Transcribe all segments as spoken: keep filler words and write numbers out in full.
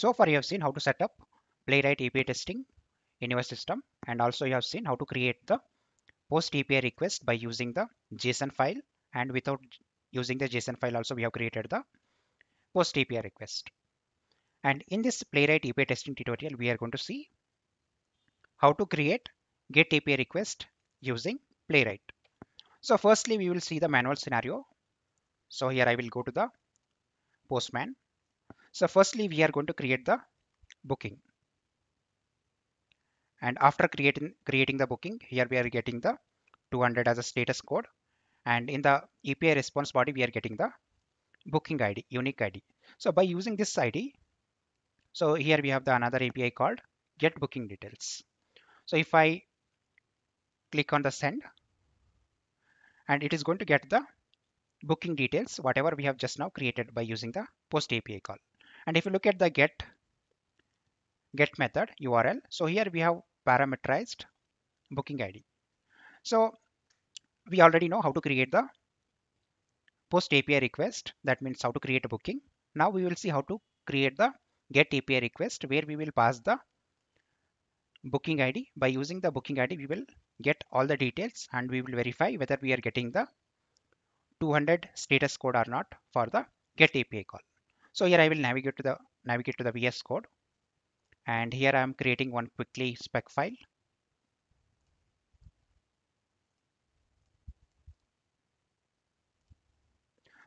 So far you have seen how to set up Playwright A P I testing in your system, and also you have seen how to create the post A P I request by using the JSON file, and without using the JSON file also we have created the post A P I request. And in this Playwright A P I testing tutorial, we are going to see how to create get A P I request using Playwright. So firstly, we will see the manual scenario. So here I will go to the Postman. So firstly, we are going to create the booking. And after creating, creating the booking, here we are getting the two hundred as a status code. And in the A P I response body, we are getting the booking I D, unique I D. So by using this I D, so here we have the another A P I called get booking details. So if I click on the send, and it is going to get the booking details, whatever we have just now created by using the post A P I call. And if you look at the get get method U R L, so here we have parameterized booking I D. So we already know how to create the post A P I request, that means how to create a booking. Now we will see how to create the get A P I request, where we will pass the booking I D. By using the booking I D, we will get all the details and we will verify whether we are getting the two hundred status code or not for the get A P I call. So here I will navigate to the navigate to the V S Code, and here I am creating one quickly spec file.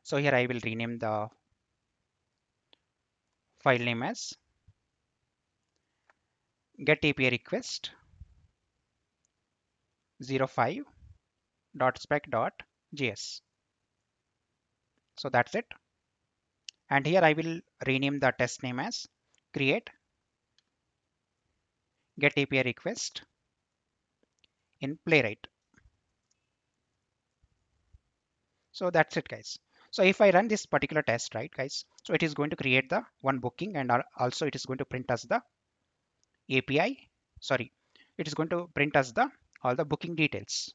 So here I will rename the file name as get A P I request zero five dot spec dot j s. So that's it. And here I will rename the test name as create get A P I request in Playwright. So that's it, guys. So if I run this particular test, right, guys, so it is going to create the one booking, and also it is going to print us the A P I. Sorry, it is going to print us the all the booking details.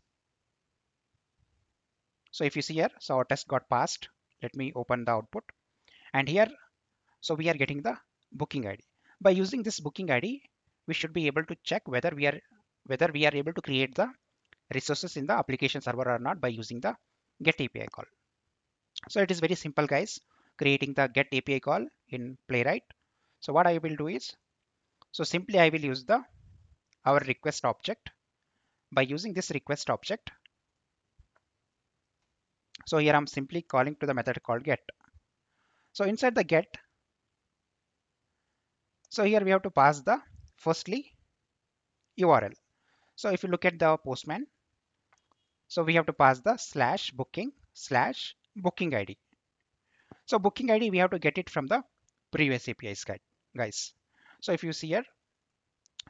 So if you see here, so our test got passed. Let me open the output, and here, so we are getting the booking I D. By using this booking I D, we should be able to check whether we are whether we are able to create the resources in the application server or not by using the get A P I call. So it is very simple, guys, creating the get A P I call in Playwright. So what I will do is, so simply I will use the our request object. By using this request object, so here I'm simply calling to the method called get. So inside the get, so here we have to pass the firstly U R L. So if you look at the Postman, so we have to pass the slash booking slash booking I D. So booking I D we have to get it from the previous A P Is, guys. So if you see here,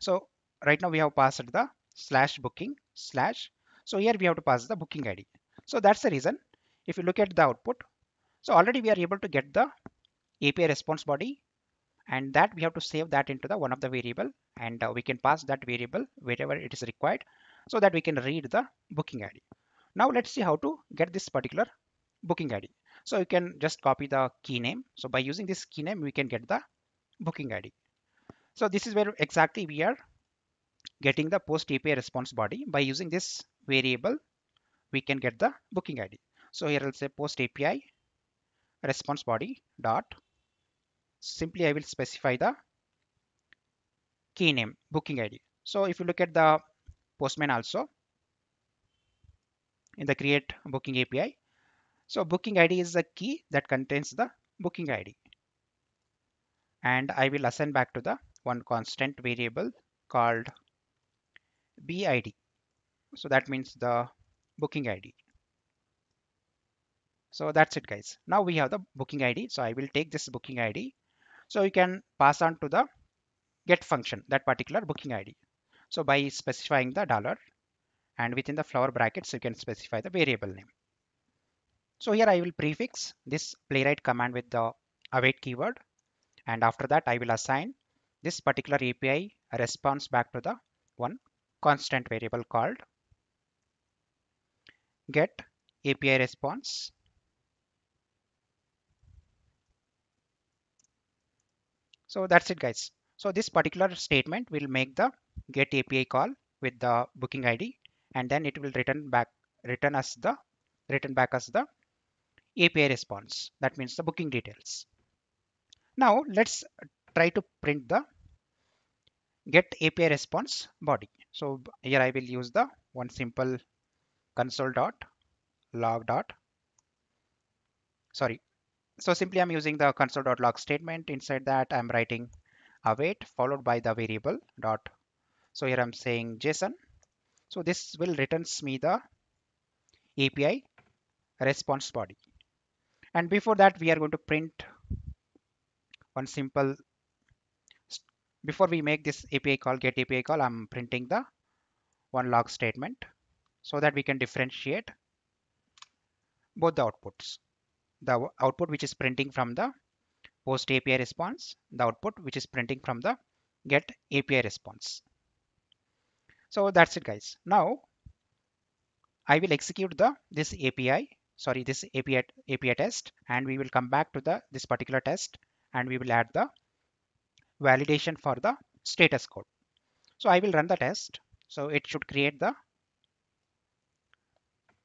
so right now we have passed the slash booking slash, so here we have to pass the booking I D. So that's the reason, if you look at the output, so already we are able to get the A P I response body, and that we have to save that into the one of the variable, and uh, we can pass that variable wherever it is required so that we can read the booking I D. Now let's see how to get this particular booking I D. So you can just copy the key name. So by using this key name, we can get the booking I D. So this is where exactly we are getting the post A P I response body. By using this variable, we can get the booking I D. So here I'll say post A P I response body dot. Simply I will specify the key name booking I D. So if you look at the Postman also in the create booking A P I, so booking I D is the key that contains the booking I D. And I will assign back to the one constant variable called B I D. So that means the booking I D. So that's it, guys. Now we have the booking I D. So I will take this booking I D. So you can pass on to the get function, that particular booking I D. So by specifying the dollar, and within the flower brackets, you can specify the variable name. So here I will prefix this Playwright command with the await keyword. And after that, I will assign this particular A P I response back to the one constant variable called get A P I response So that's it, guys. So this particular statement will make the get A P I call with the booking I D, and then it will return back return as the return back as the A P I response. That means the booking details. Now let's try to print the get A P I response body. So here I will use the one simple console dot log dot. Sorry. So simply I'm using the console.log statement. Inside that I'm writing await followed by the variable dot. So here I'm saying JSON. So this will returns me the A P I response body. And before that we are going to print one simple, before we make this A P I call, get A P I call, I'm printing the one log statement so that we can differentiate both the outputs. The output which is printing from the post A P I response, the output which is printing from the get A P I response. So that's it, guys. Now I will execute the this API, sorry, this API API test, and we will come back to the this particular test, and we will add the validation for the status code. So I will run the test. So it should create the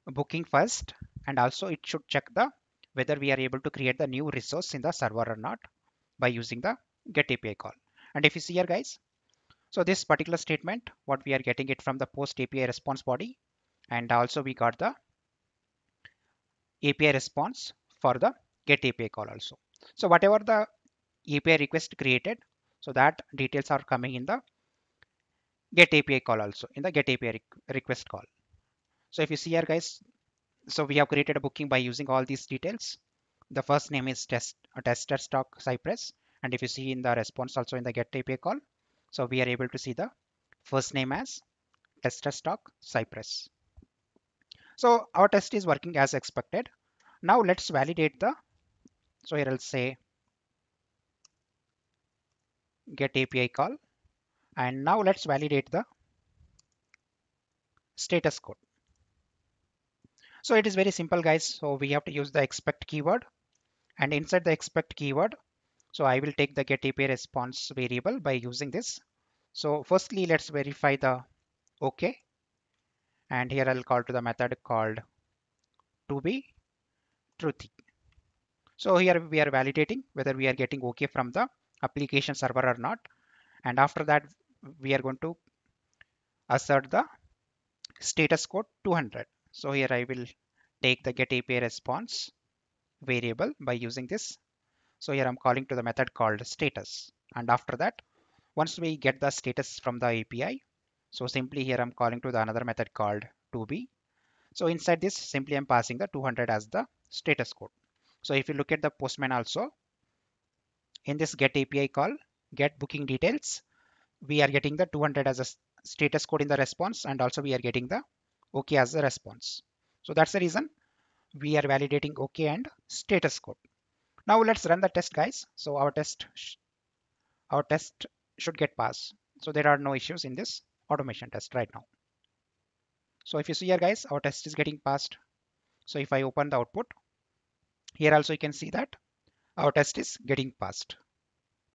booking first, and also it should check the whether we are able to create the new resource in the server or not by using the get A P I call. And if you see here, guys, so this particular statement, what we are getting it from the post A P I response body, and also we got the A P I response for the get A P I call also. So whatever the A P I request created, so that details are coming in the get A P I call also, in the get A P I request call. So if you see here, guys, so we have created a booking by using all these details. The first name is test tester stock Cypress, and if you see in the response also in the get A P I call, so we are able to see the first name as tester stock Cypress. So our test is working as expected. Now let's validate the, so here I'll say get A P I call, and now let's validate the status code. So it is very simple, guys. So we have to use the expect keyword, and inside the expect keyword, so I will take the get A P I response variable by using this. So firstly, let's verify the OK, and here I'll call to the method called to be truthy. So here we are validating whether we are getting OK from the application server or not, and after that we are going to assert the status code two hundred. So here I will take the get A P I response variable by using this. So here I'm calling to the method called status, and after that, once we get the status from the A P I, so simply here I'm calling to the another method called tobe. So inside this, simply I'm passing the two hundred as the status code. So if you look at the Postman also, in this get A P I call, get booking details, we are getting the two hundred as a status code in the response, and also we are getting the OK as the response. So that's the reason we are validating OK and status code. Now let's run the test, guys. So our test our test should get passed. So there are no issues in this automation test right now. So if you see here, guys, our test is getting passed. So if I open the output, here also you can see that our test is getting passed.